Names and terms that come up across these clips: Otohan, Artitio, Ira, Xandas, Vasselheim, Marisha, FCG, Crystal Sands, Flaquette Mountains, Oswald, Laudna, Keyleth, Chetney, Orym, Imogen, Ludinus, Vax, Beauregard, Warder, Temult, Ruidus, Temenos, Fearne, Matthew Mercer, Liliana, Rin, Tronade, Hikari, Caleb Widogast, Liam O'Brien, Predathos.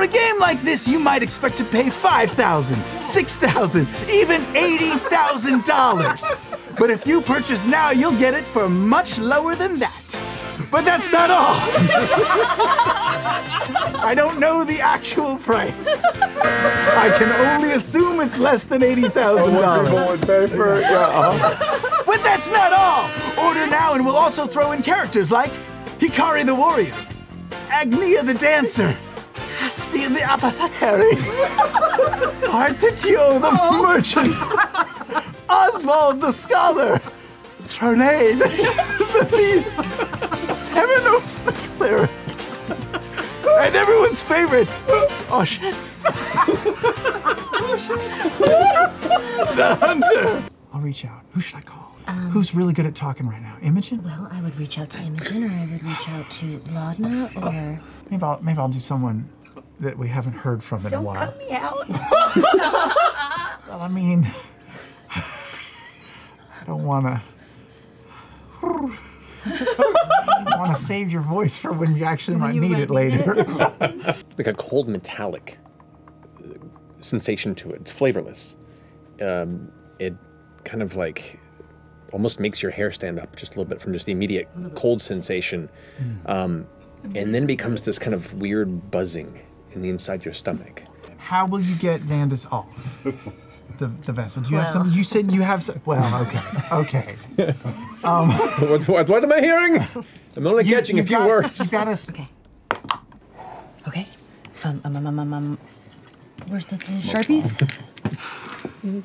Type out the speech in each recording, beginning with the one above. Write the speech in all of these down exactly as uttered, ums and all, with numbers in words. For a game like this, you might expect to pay five thousand dollars, six thousand dollars, even eighty thousand dollars. But if you purchase now, you'll get it for much lower than that. But that's not all. I don't know the actual price. I can only assume it's less than eighty thousand dollars. But that's not all. Order now and we'll also throw in characters like Hikari the Warrior, Agnia the Dancer, Steen the Apothecary, Artitio the oh. Merchant, Oswald the Scholar, Tronade the Thief, Temenos the Cleric, and everyone's favorite, oh shit, the Hunter. I'll reach out. Who should I call? Um, Who's really good at talking right now? Imogen? Well, I would reach out to Imogen, or I would reach out to Laudna, or... Maybe I'll, maybe I'll do someone that we haven't heard from in Don't a while. Don't cut me out. Well, I mean... I don't want to... I want to save your voice for when you actually when might you need might it later. It. Like a cold metallic sensation to it. It's flavorless. Um, it kind of like... almost makes your hair stand up just a little bit from just the immediate cold sensation. Mm. Um, and then becomes this kind of weird buzzing in the inside your stomach. How will you get Xandas off the, the vessel? Do you well. have something? You said you have some, well, okay, okay. Um, what, what, what am I hearing? I'm only you, catching a few got, words. You got us. Okay. Okay. Um, um, um, um, um, where's the, the Sharpies?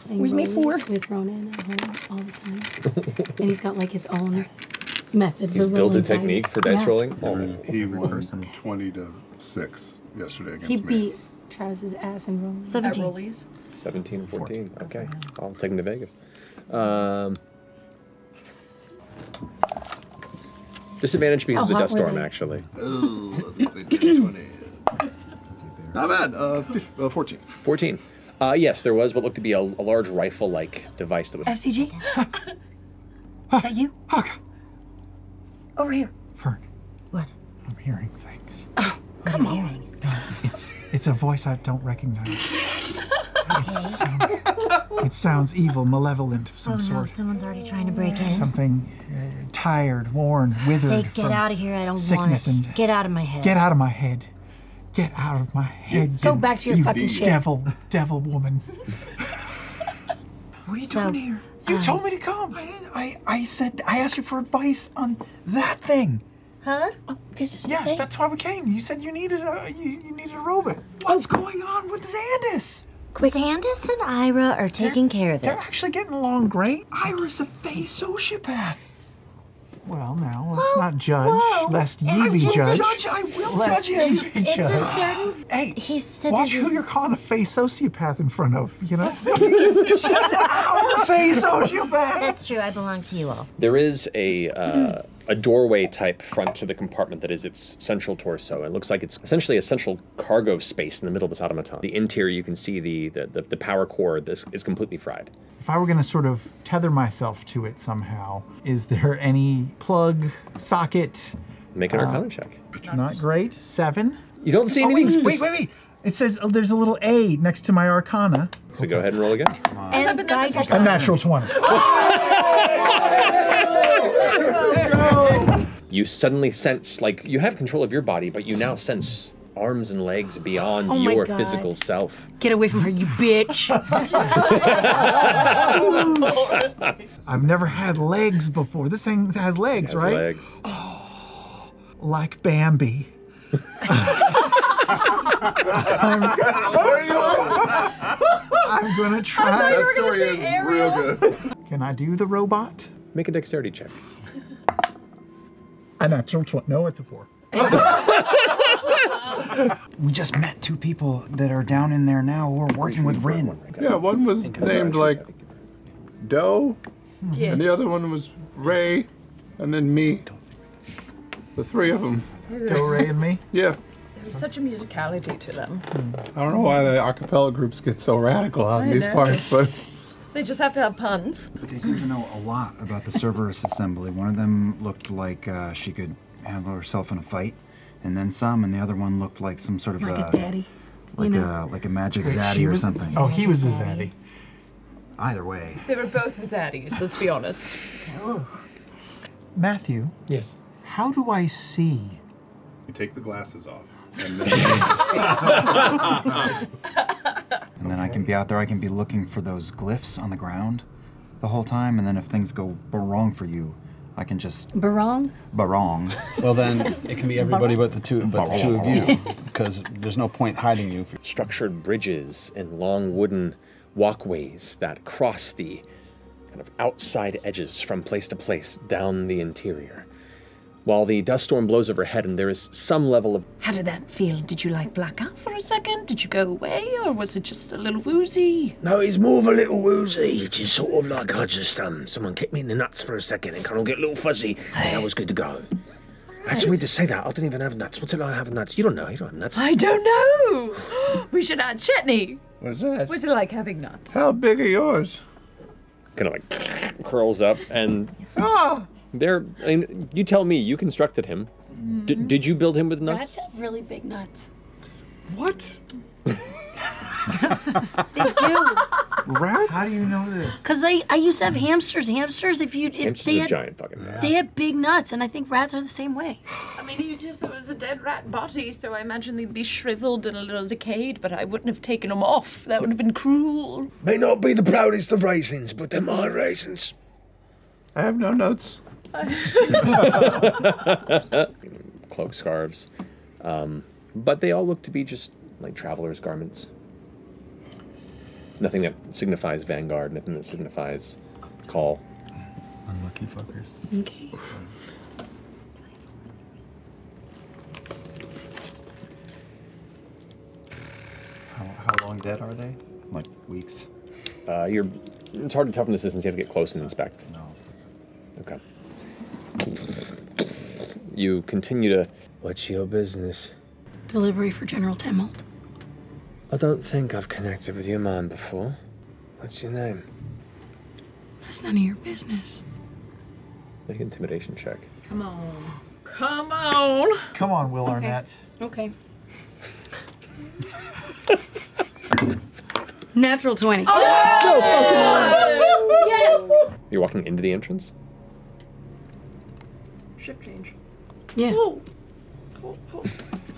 Where's my four? We've thrown in at home all the time. And he's got like his own method he's for rolling He's built a technique dice. for dice yeah. rolling? Oh, right. He went from twenty to six yesterday against he me. He beat Travis's ass in rolling. seventeen. seventeen, fourteen, okay. I'll take him to Vegas. Um, disadvantage because of the dust storm, actually. Oh, let's say twenty. Not bad, uh, uh, fourteen. fourteen. Uh, yes, there was what looked to be a, a large rifle-like device that was... F C G? Is that you? Oh, over here. Fearne. What? I'm hearing things. Oh, come I'm on. Hearing. No, it's, it's a voice I don't recognize. It's, um, it sounds evil, malevolent of some oh, no, sort. Someone's already trying to break in. Something uh, tired, worn, withered Say, get out of here, I don't want it. And, get out of my head. Get out of my head. Get out of my head, you, Go back to your you fucking devil, shit. devil woman. What are you so, doing here? You um, told me to come. I, didn't, I I said, I asked you for advice on that thing. Huh? Oh, this is yeah, the thing? Yeah, that's why we came. You said you needed a, you, you needed a robot. What's going on with Xandas? Quick. Xandas and Ira are taking they're, care of it. They're actually getting along great. Ira's a fey sociopath. Well, now, let's whoa, not judge, whoa. lest ye be judged. Judge, I will lest judge ye be judged. It's a certain... Hey, he said watch who he... you're calling a fey sociopath in front of, you know? She's our fey sociopath! That's true, I belong to you all. There is a, uh, a doorway-type front to the compartment that is its central torso. It looks like it's essentially a central cargo space in the middle of this automaton. The interior, you can see the, the, the, the power cord this is completely fried. If I were gonna sort of tether myself to it somehow, is there any plug, socket? Make an uh, arcana check. Not great, seven. You don't see anything oh, wait, wait, wait, wait. It says oh, there's a little A next to my arcana. So okay. Go ahead and roll again. And a natural twenty. You suddenly sense, like, you have control of your body, but you now sense arms and legs beyond oh your God. physical self. Get away from her, you bitch! I've never had legs before. This thing has legs, it has right? Legs. Oh, like Bambi. I'm, gonna, I'm gonna try. That story is real good. Can I do the robot? Make a dexterity check. A natural twenty. No, it's a four. We just met two people that are down in there now who are working with Rin. Yeah, one was named like Doe, yes. and the other one was Ray, and then me. The three of them. Doe, Ray, and me? Yeah. There's such a musicality to them. I don't know why the a cappella groups get so radical out in these parts, but... They just have to have puns. But they seem to know a lot about the Cerberus assembly. One of them looked like uh, she could handle herself in a fight. And then some, and the other one looked like some sort of like a, a daddy. Like you know? a like a magic zaddy or something. A, oh, he was a zaddy. Either way. They were both zaddies, let's be honest. Oh. Matthew. Yes. How do I see? You take the glasses off. And then, and then I can be out there, I can be looking for those glyphs on the ground the whole time, and then if things go wrong for you, I can just... Barong? Barong. Well then, it can be everybody but the two but the two of you, because there's no point hiding you. Structured bridges and long wooden walkways that cross the kind of outside edges from place to place down the interior. While the dust storm blows overhead and there is some level of... How did that feel? Did you like black out for a second? Did you go away or was it just a little woozy? No, it's more of a little woozy. It's just sort of like I just, um, someone kicked me in the nuts for a second and kind of get a little fuzzy and I was good to go. Right. That's weird to say that. I don't even have nuts. What's it like I have nuts? You don't know. You don't have nuts. I don't know. We should add Chetney. What's that? What's it like having nuts? How big are yours? Kind of like curls up and... Ah! There, I mean, you tell me, you constructed him. Mm-hmm. D did you build him with nuts? Rats have really big nuts. What? They do. Rats? How do you know this? Because I, I used to have hamsters. Hamsters, if you... If hamsters they are had, giant fucking rats. They have big nuts, and I think rats are the same way. I mean, you just, it was a dead rat body, so I imagine they'd be shriveled and a little decayed, but I wouldn't have taken them off. That would have been cruel. May not be the proudest of raisins, but they're my raisins. I have no notes. Cloak scarves, um, but they all look to be just like travelers' garments. Nothing that signifies vanguard, nothing that signifies call. Unlucky fuckers. Okay. How, how long dead are they? Like weeks? Uh, you're. It's hard to tell from the distance. You have to get close and inspect. No. Okay. You continue to... What's your business? Delivery for General Temult. I don't think I've connected with your man before. What's your name? That's none of your business. Make an intimidation check. Come on. Come on! Come on, Will Arnett. Okay. okay. Natural twenty. Oh! Yes! Yes! You're walking into the entrance? Shift change. Yeah. Oh. Oh, oh,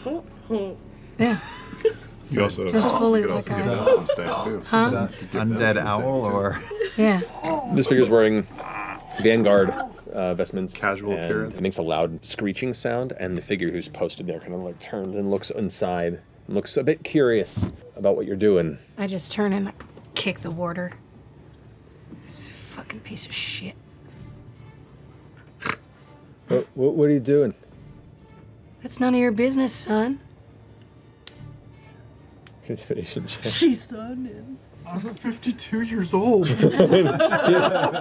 oh, oh. Yeah. You also just fully you like I some stuff too. Huh? Undead owl or yeah. This figure's wearing Vanguard uh, vestments. Casual and appearance. It makes a loud screeching sound, and the figure who's posted there kind of like turns and looks inside, and looks a bit curious about what you're doing. I just turn and kick the warder. This fucking piece of shit. What, what, what are you doing? That's none of your business, son. Intimidation check. She's son. I'm fifty-two years old. Yeah.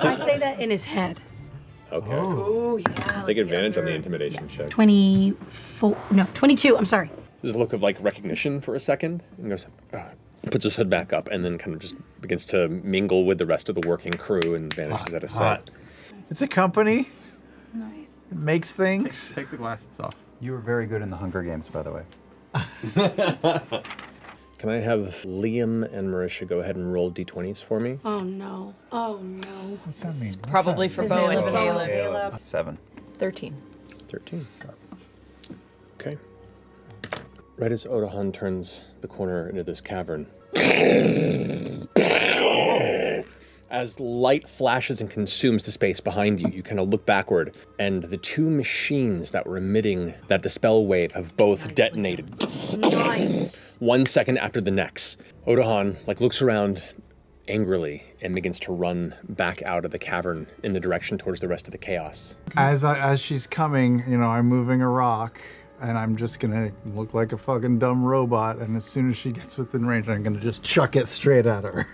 I say that in his head. Okay. Oh, Ooh, yeah. Take advantage on the intimidation check. twenty-four, no, twenty-two, I'm sorry. There's a look of like recognition for a second and goes, uh, puts his hood back up and then kind of just begins to mingle with the rest of the working crew and vanishes oh, at a sight. It's a company. Nice. It makes things. Take, take the glasses off. You were very good in the Hunger Games, by the way. Can I have Liam and Marisha go ahead and roll d twenties for me? Oh, no. Oh, no. What's that mean? What's probably that for Bo and Caleb. Caleb. Seven. Thirteen. Thirteen. Okay. Right as Otohan turns the corner into this cavern, as light flashes and consumes the space behind you, you kind of look backward, and the two machines that were emitting that dispel wave have both detonated. Nice. One second after the next. Otohan like looks around angrily and begins to run back out of the cavern in the direction towards the rest of the chaos. As I, as she's coming, you know, I'm moving a rock, and I'm just gonna look like a fucking dumb robot, and as soon as she gets within range, I'm gonna just chuck it straight at her.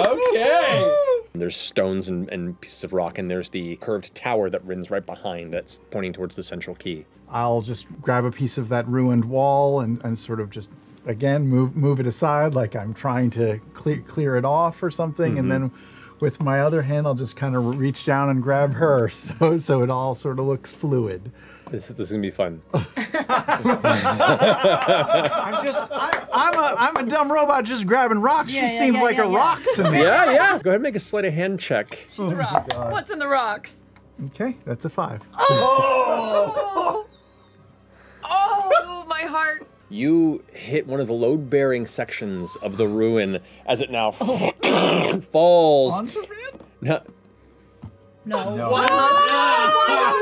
Okay! There's stones and, and pieces of rock, and there's the curved tower that Rin's right behind that's pointing towards the central key. I'll just grab a piece of that ruined wall and, and sort of just, again, move move it aside like I'm trying to clear, clear it off or something, mm-hmm. and then with my other hand, I'll just kind of reach down and grab her, so so it all sort of looks fluid. This, this is gonna be fun. I'm just, I, I'm a, I'm a dumb robot just grabbing rocks. Yeah, she yeah, seems yeah, like yeah, a yeah. rock to me. Yeah, yeah. Go ahead and make a sleight of hand check. She's oh a rock. What's in the rocks? Okay, that's a five. Oh! Oh, my heart. You hit one of the load-bearing sections of the ruin as it now oh. falls. Onto Rin? No. No. no. What? Oh,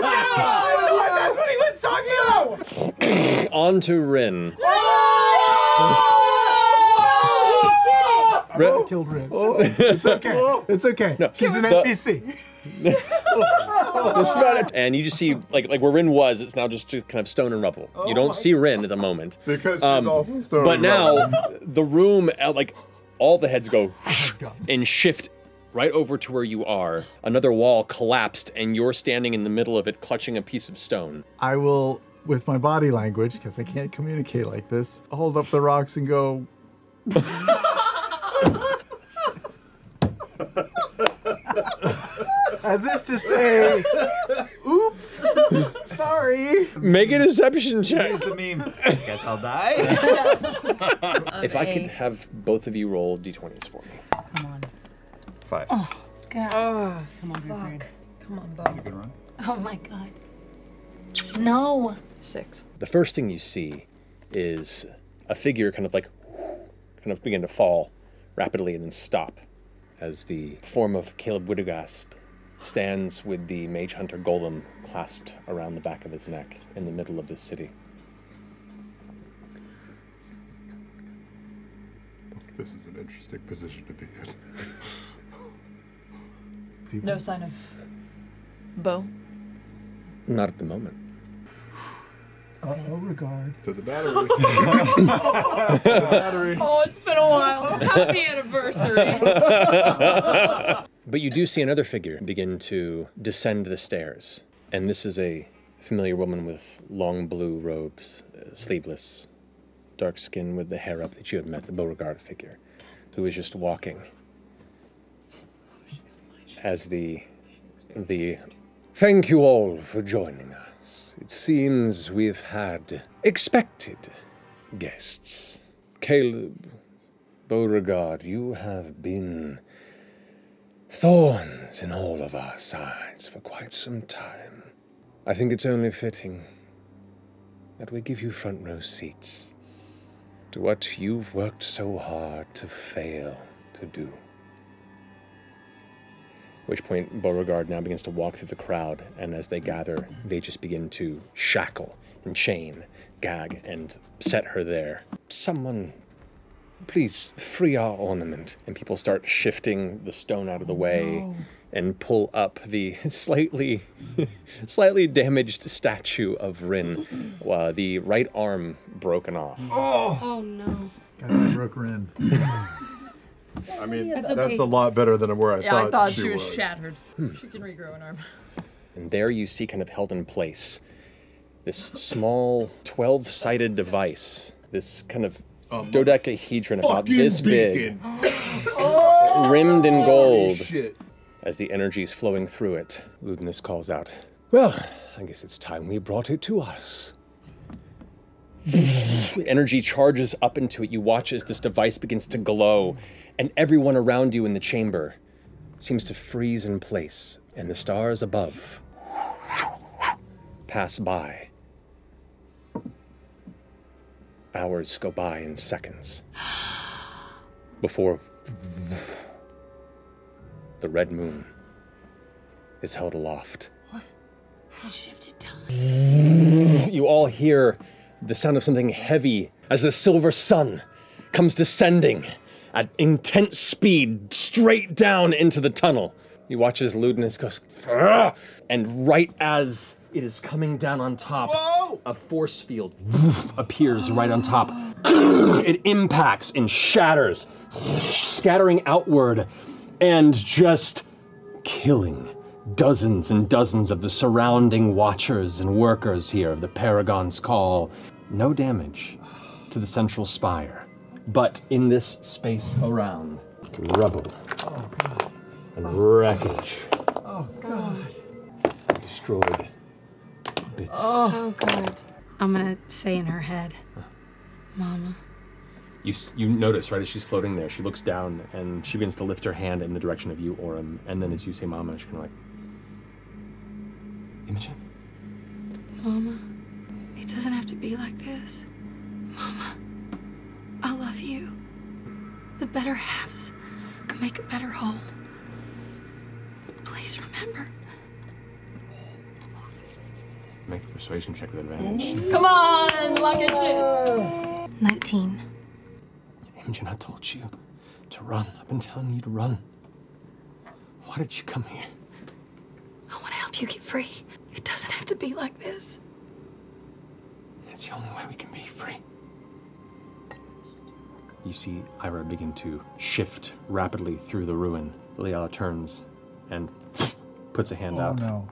why did you say that? That's what he was talking about! Onto Rin. Oh! Oh! Oh! He did it! Rin. I killed Rin. Oh. It's okay. It's okay. No. She's an N P C. Oh. And you just see, like, like where Rin was, it's now just kind of stone and rubble. Oh, you don't see Rin at the moment. Because um, she's also stone but and now, rubble. The room, like, all the heads go and shift right over to where you are. Another wall collapsed, and you're standing in the middle of it, clutching a piece of stone. I will, with my body language, because I can't communicate like this, hold up the rocks and go... As if to say, oops, sorry. Make a deception check. Here's the meme. I guess I'll die. If I could have both of you roll d twenties for me. Come on. Five. Oh, God. Oh, come on, my friend. Come on, Bob. You can run. Oh, my God. No. Six. The first thing you see is a figure kind of like, kind of begin to fall rapidly and then stop as the form of Caleb Widogast stands with the mage hunter golem clasped around the back of his neck in the middle of this city. This is an interesting position to be in. People. No sign of Bo? Not at the moment. Okay. Uh, Beauregard. To the battery. To the battery. Oh, it's been a while. Happy anniversary. But you do see another figure begin to descend the stairs. And this is a familiar woman with long blue robes, uh, sleeveless, dark skin with the hair up that you had met, the Beauregard figure, who is just walking as the, the, thank you all for joining us. It seems we've had expected guests. Caleb, Beauregard, you have been thorns in all of our sides for quite some time. I think it's only fitting that we give you front row seats to what you've worked so hard to fail to do. At which point Beauregard now begins to walk through the crowd, and as they gather, they just begin to shackle and chain, gag, and set her there. Someone, please free our ornament. And people start shifting the stone out of the way oh, no. and pull up the slightly slightly damaged statue of Rin, uh, the right arm broken off. Oh, oh no. God, I broke Rin. I mean, that's, that's okay. a lot better than where I yeah, thought, I thought she, she was. Shattered. Hmm. She can regrow an arm. And there you see, kind of held in place, this small twelve-sided device, this kind of um, dodecahedron about this beacon. big, oh! rimmed in gold. Shit. As the energy is flowing through it, Ludinus calls out, well, I guess it's time we brought it to us. The energy charges up into it. You watch as this device begins to glow, and everyone around you in the chamber seems to freeze in place, and the stars above pass by. Hours go by in seconds before the red moon is held aloft. What? How shifted time? You all hear the sound of something heavy as the silver sun comes descending at intense speed straight down into the tunnel. You watch as Ludinus goes, Argh! And right as it is coming down on top, whoa! A force field appears right on top. It impacts and shatters, scattering outward and just killing dozens and dozens of the surrounding watchers and workers here of the Paragon's Call. No damage to the central spire, but in this space around, rubble and wreckage. Oh, God. Destroyed bits. Oh, God. I'm going to say in her head, Mama. You, you notice, right, as she's floating there, she looks down and she begins to lift her hand in the direction of you, Orim. And then as you say Mama, she's kind of like, Imogen? Mama, it doesn't have to be like this. Mama, I love you. The better halves make a better whole. Please remember. Make the persuasion check with advantage. Come on, lock it shit. nineteen. Imogen, I told you to run. I've been telling you to run. Why did you come here? I want to help you get free. It doesn't have to be like this. It's the only way we can be free. You see Ira begin to shift rapidly through the ruin. Liala turns and puts a hand oh, out. No.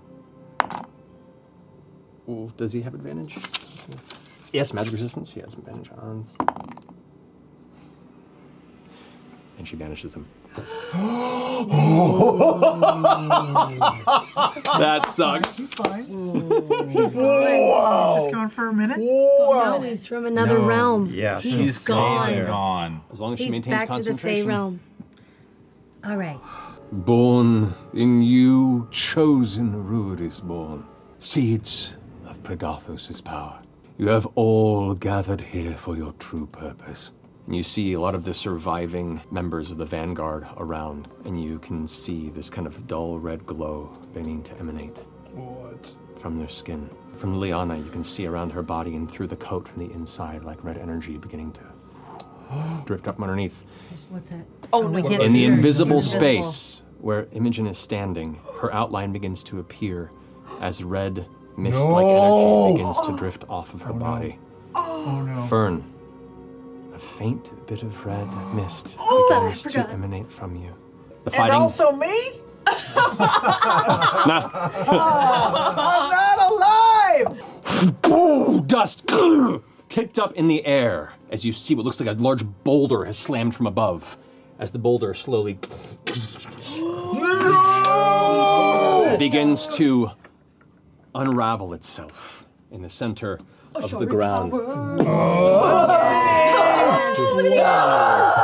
Ooh, does he have advantage? Yes, magic resistance. He has advantage on. And she banishes him. That sucks. He's fine. He's gone. He's just gone for a minute. No, he's from another no. realm. Yes, he's, he's gone. gone. As long as he's she maintains back concentration. To the Fey realm. All right. Born in you, chosen root is born. Seeds of Predathos' power. You have all gathered here for your true purpose. And you see a lot of the surviving members of the Vanguard around, and you can see this kind of dull red glow beginning to emanate what? from their skin. From Liana, you can see around her body and through the coat from the inside, like red energy beginning to drift up underneath. What's that? Oh, oh we can't in see the her. invisible She's space invisible. where Imogen is standing, her outline begins to appear as red mist-like no! energy begins to drift off of her oh, body. No. Oh, no. Fearne, a faint bit of red mist oh, begins to emanate from you. The fighting... And also me? no. oh, I'm not alive! Boom! Dust kicked up in the air as you see what looks like a large boulder has slammed from above. As the boulder slowly begins to unravel itself in the center of oh, the ground. Oh, oh, look at the hours!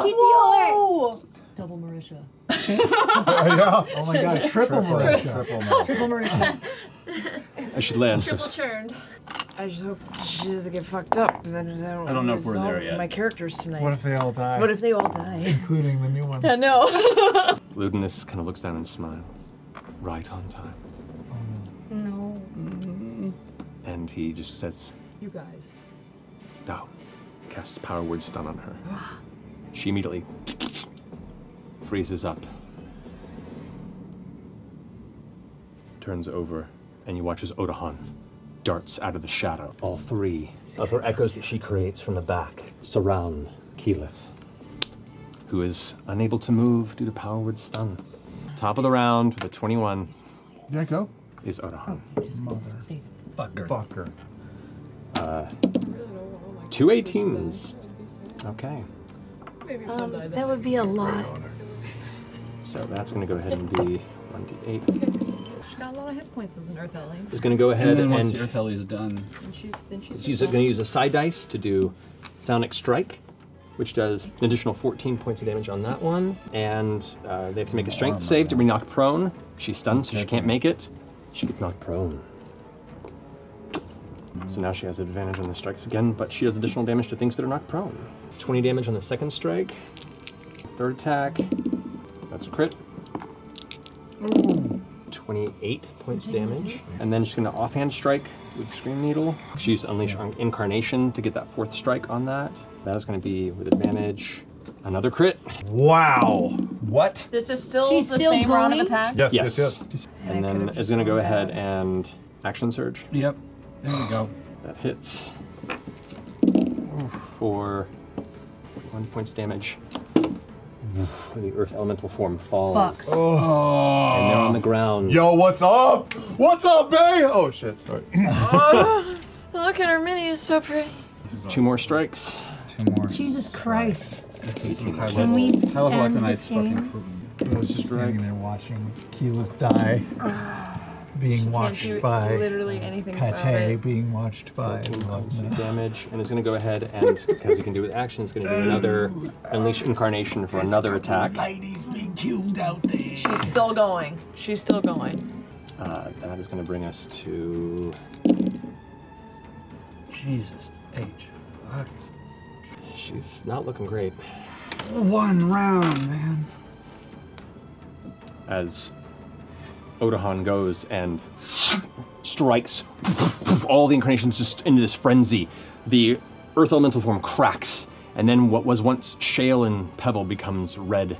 K T R, K T R! Double Marisha. yeah. Oh my god, triple Marisha. Triple, triple Marisha. I should land. Triple churned. I just hope she doesn't get fucked up. And then I don't, I don't know if we're there yet. My characters tonight. What if they all die? What if they all die? Including the new one. I know. Ludinus kind of looks down and smiles. Right on time. No. Mm-hmm. And he just says, "You guys." No. Casts power word stun on her. She immediately freezes up, turns over, and you watch as Otohan darts out of the shadow. All three of her echoes that she creates from the back surround Keyleth, who is unable to move due to power word stun. Top of the round with a twenty-one. Did I go? Is Otohan. Mother. Fucker. Uh, two eighteens. Okay. Um, that would be a lot. So that's going to go ahead and be one d eight. She's got a lot of hit points as an Earth Ellie. It's going to go ahead and. Once the Earth Ellie's done. And she's, then she's she's going to use a side dice to do Sonic Strike, which does an additional fourteen points of damage on that one. And uh, they have to make a strength save to be knocked prone. She's stunned, so she can't make it. She gets knocked prone. So now she has advantage on the strikes again, but she does additional damage to things that are knocked prone. twenty damage on the second strike. Third attack. That's a crit. twenty-eight points of damage. And then she's gonna offhand strike with Scream Needle. She used Unleash yes. Incarnation to get that fourth strike on that. That is gonna be with advantage. Another crit. Wow. What? This is still She's the still same going? round of attacks? Yes, yes, yes. yes. And, and then is gonna go ahead that. and action surge. Yep, there we go. That hits for one points of damage. The earth elemental form falls. Oh. And they're on the ground. Yo, what's up? What's up, babe? Oh shit, sorry. uh, look at her mini, is so pretty. Two more strikes. Two more. Jesus Christ. Can we end this game? I was just standing there watching Keyleth die, being she watched by literally anything Kate, being watched by Laudna. Damage, and it's going to go ahead and, because you can do it with action, it's going to do another Unleash Incarnation for There's another attack. Ladies being killed out there. She's still going. She's still going. Uh, that is going to bring us to... Jesus H. Fuck. She's not looking great. One round, man. As Otohan goes and strikes, all the incarnations just into this frenzy. The earth elemental form cracks, and then what was once shale and pebble becomes red,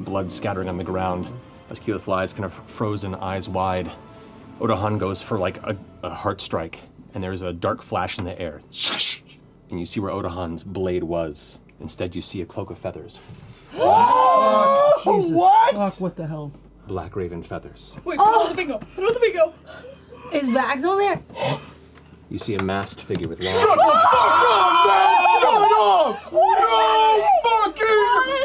blood scattering on the ground. As Keyleth lies, kind of frozen, eyes wide, Otohan goes for like a, a heart strike, and there's a dark flash in the air. And you see where Otohan's blade was. Instead, you see a cloak of feathers. Oh, fuck, Jesus. What? Fuck, what the hell? Black raven feathers. Wait, put oh. on the bingo. Put on the bingo. Is Vax on there? You see a masked figure with long. Shut the fuck up, man! Shut up! What no fucking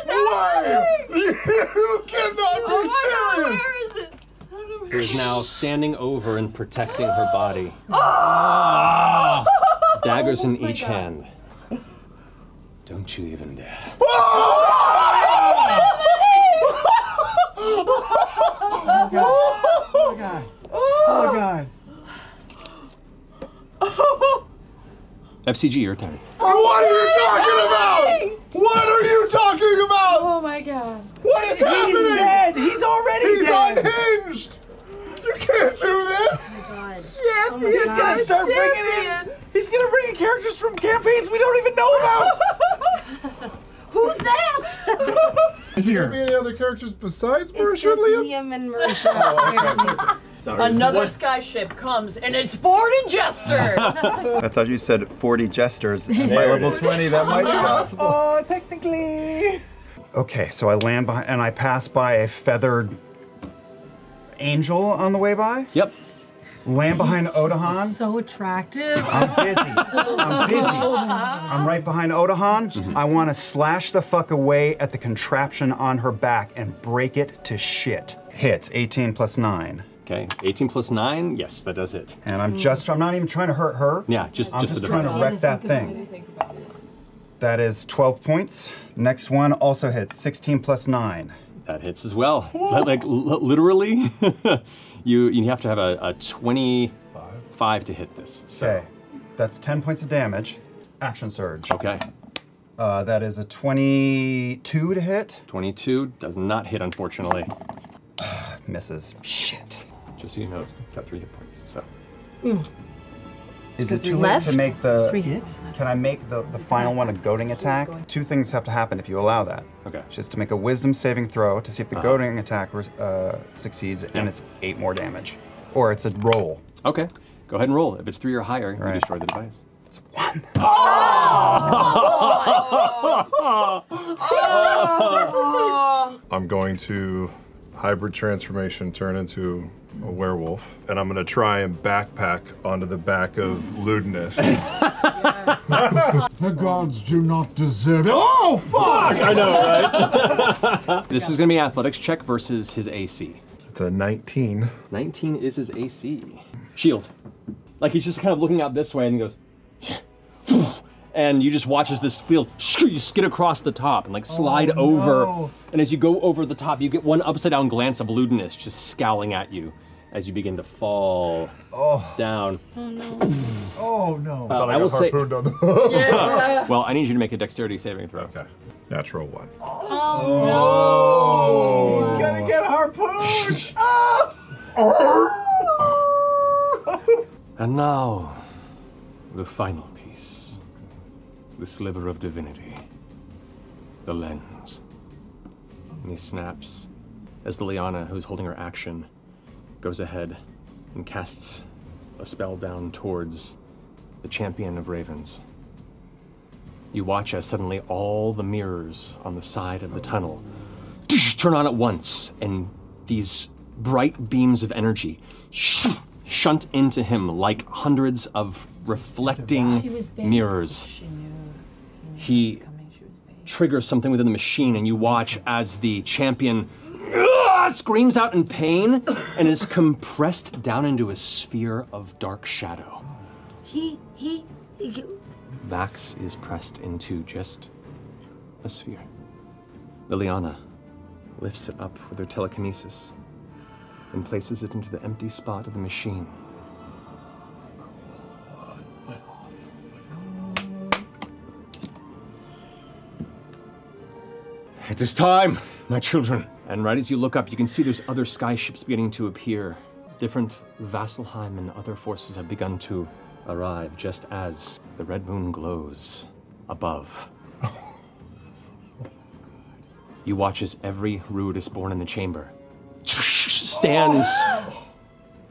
way! You cannot be oh serious! God, where is it? I don't know where it is. Who is now standing over and protecting her body. Oh. Daggers in oh each God. hand. Don't you even dare. Oh, God. Oh, God. Oh, God. Oh. F C G, your turn. Oh, what are you talking about? What are you talking about? Oh, my God. What is He's happening? He's dead. He's already He's dead. He's unhinged. You can't do this. Oh, my God. Oh my He's going to start Champion. bringing in. He's going to bring in characters from campaigns we don't even know about. Who's that? Is there going to be any other characters besides Marisha and Liam? and Marisha. Oh, okay. Sorry, Another skyship comes, and it's forty jesters! I thought you said forty jesters. By level is. twenty, that might be possible. Oh, technically. Okay, so I land behind, and I pass by a feathered angel on the way by? Yep. Land behind Otohan. So attractive. I'm busy. I'm busy. I'm right behind Otohan. Mm-hmm. I want to slash the fuck away at the contraption on her back and break it to shit. Hits, eighteen plus nine. Okay, eighteen plus nine, yes, that does hit. And I'm just, I'm not even trying to hurt her. Yeah, just, I'm just, just the trying device. to wreck that thing. That is twelve points. Next one also hits, sixteen plus nine. That hits as well. Like, literally, you you have to have a, a twenty-five to hit this. So. Okay, that's ten points of damage. Action surge. Okay. Uh, that is a twenty-two to hit. twenty-two does not hit, unfortunately. Misses. Shit. Just so you know, it's got three hit points, so. Mm. Is it too late to make the, three hits? Can I make the, the final one a goading attack? Two things have to happen if you allow that. Okay. Just to make a wisdom saving throw to see if the uh-huh. goading attack uh, succeeds, yeah. and it's eight more damage. Or it's a roll. Okay, go ahead and roll. If it's three or higher, right. you destroy the device. It's one. Oh! Oh! Oh! Oh! I'm going to hybrid transformation, turn into a werewolf, and I'm gonna try and backpack onto the back of Ludinus. The gods do not deserve it. Oh, fuck! I know, right? This yeah. is gonna be an athletics check versus his A C. It's a nineteen. nineteen is his A C. Shield. Like he's just kind of looking out this way and he goes, and you just watch as this field, you skid across the top and like slide oh, over. No. And as you go over the top, you get one upside down glance of Ludinus just scowling at you as you begin to fall oh. down. Oh no. Oh no. Uh, I, I will say, yeah. Well, I need you to make a dexterity saving throw. Okay. Natural one. Oh, oh no. no. He's gonna get harpooned. Oh. And now, the final piece. The sliver of divinity, the lens. And he snaps as Liliana, who's holding her action, goes ahead and casts a spell down towards the champion of ravens. You watch as suddenly all the mirrors on the side of the tunnel turn on at once, and these bright beams of energy shunt into him like hundreds of reflecting mirrors. He triggers something within the machine, and you watch as the champion ah! screams out in pain and is compressed down into a sphere of dark shadow. He, he, he. Vax is pressed into just a sphere. Liliana lifts it up with her telekinesis and places it into the empty spot of the machine. It is time, my children. And right as you look up, you can see there's other sky ships beginning to appear. Different Vasselheim and other forces have begun to arrive just as the red moon glows above. You watch as every Ruidus born in the chamber stands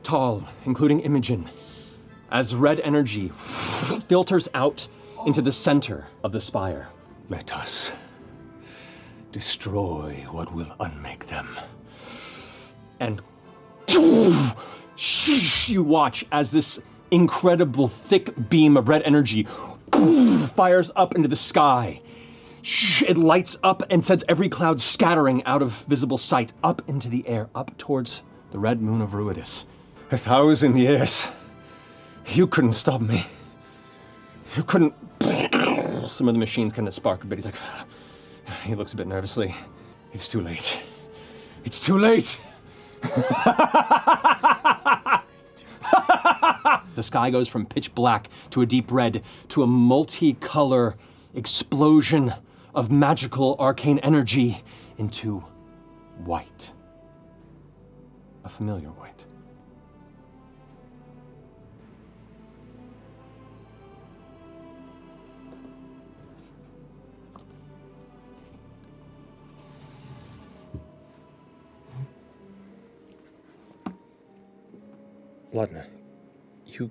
tall, including Imogen, as red energy filters out into the center of the spire. Let us destroy what will unmake them. And you watch as this incredible thick beam of red energy fires up into the sky. It lights up and sends every cloud scattering out of visible sight, up into the air, up towards the red moon of Ruidus. A thousand years. You couldn't stop me. You couldn't. Some of the machines kind of spark a bit. He's like, he looks a bit nervously. It's too late. It's too late! It's too late. The sky goes from pitch black to a deep red to a multicolor explosion of magical arcane energy into white. A familiar white. Laudna, you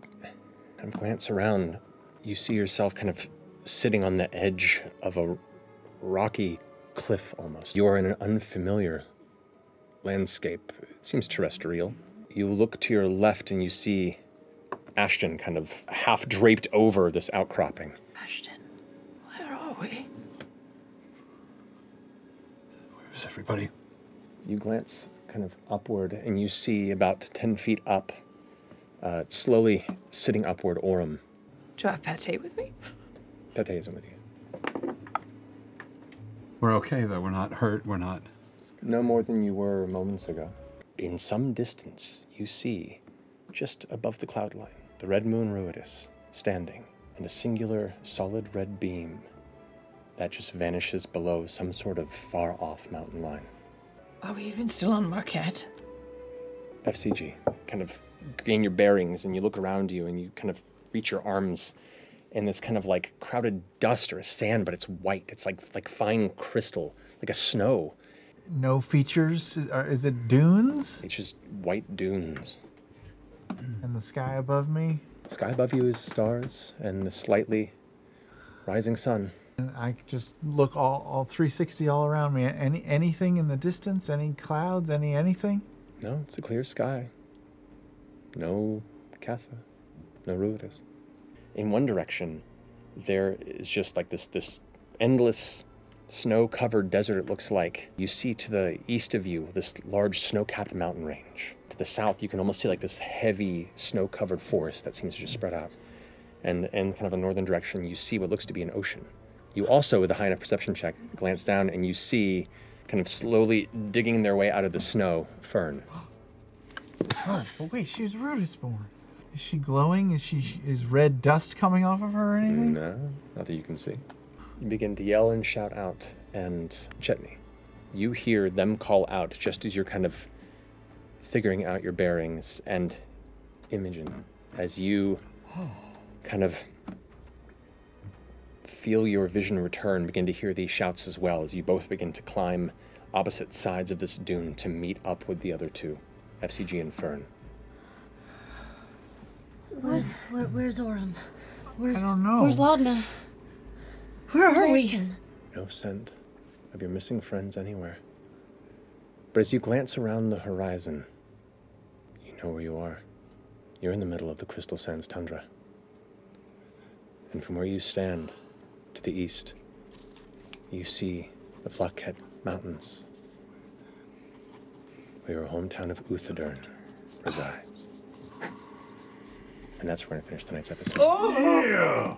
kind of glance around. You see yourself kind of sitting on the edge of a rocky cliff almost. You are in an unfamiliar landscape. It seems terrestrial. You look to your left and you see Ashton kind of half draped over this outcropping. Ashton, where are we? Where's everybody? You glance kind of upward and you see about ten feet up, Uh, slowly sitting upward, Orym. Do I have Pate with me? Pate isn't with you. We're okay, though. We're not hurt. We're not... No more than you were moments ago. In some distance, you see, just above the cloud line, the red moon Ruidus standing, and a singular, solid red beam that just vanishes below some sort of far-off mountain line. Are we even still on Marquette? F C G, kind of... gain your bearings and you look around you and you kind of reach your arms in this kind of like crowded dust or sand, but it's white. It's like like fine crystal, like a snow. No features? Is it dunes? It's just white dunes. And the sky above me? The sky above you is stars and the slightly rising sun. And I just look all, all three sixty all around me. Any anything in the distance? Any clouds? Any anything? No, it's a clear sky. No Catha, no Ruidus. In one direction, there is just like this this endless snow-covered desert, it looks like. You see to the east of you this large snow-capped mountain range. To the south, you can almost see like this heavy snow-covered forest that seems to just spread out. And in kind of a northern direction, you see what looks to be an ocean. You also, with a high enough perception check, glance down and you see kind of slowly digging their way out of the snow, Fearne. Oh, but wait, she was Ruidus born. Is she glowing? Is she is red dust coming off of her or anything? No, not that you can see. You begin to yell and shout out, and Chetney, you hear them call out just as you're kind of figuring out your bearings, and Imogen, as you kind of feel your vision return, begin to hear these shouts as well as you both begin to climb opposite sides of this dune to meet up with the other two. F C G and Fearne. What? Where, where's Orym? Where's, I don't know. Where's Laudna? Where are we? No scent of your missing friends anywhere. But as you glance around the horizon, you know where you are. You're in the middle of the Crystal Sands tundra. And from where you stand to the east, you see the Flaquette Mountains. where your hometown of Uthodurn resides. And that's where we're gonna finish tonight's episode. Oh yeah!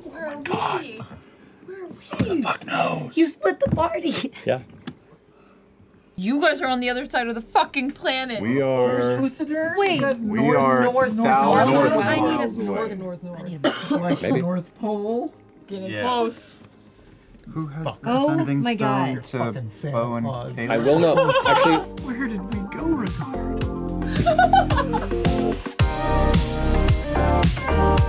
Where are God. we? Where are we? Who the fuck knows? You split the party. Yeah. You guys are on the other side of the fucking planet. We are. Where's Uthodurn? Wait. We north, are north, north, north, north, north. I need a north, north, north. I need a like maybe. North Pole. Getting yes. close. Who has Fuck. the sending oh, stone to Bo and Claus. Caleb? I will know. Actually, where did we go, Ricard?